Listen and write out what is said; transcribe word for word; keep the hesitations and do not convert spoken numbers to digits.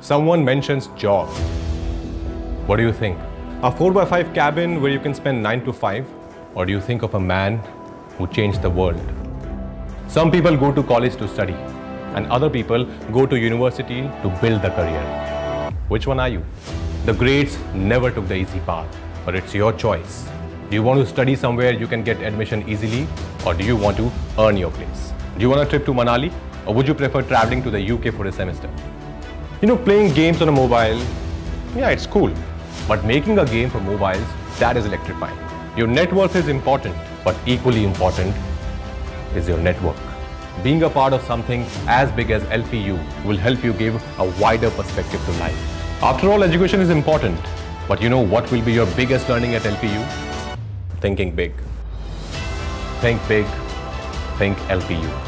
someone mentions job. What do you think? A four by five cabin where you can spend nine to five? Or do you think of a man who changed the world? Some people go to college to study, and other people go to university to build the career. Which one are you? The grades never took the easy path, but it's your choice. Do you want to study somewhere you can get admission easily, or do you want to earn your place? Do you want a trip to Manali, or would you prefer traveling to the U K for a semester? You know, playing games on a mobile, yeah, it's cool. But making a game for mobiles, that is electrifying. Your net worth is important, but equally important is your network. Being a part of something as big as L P U will help you give a wider perspective to life. After all, education is important, but you know what will be your biggest learning at L P U? Thinking big. Think big. Think L P U.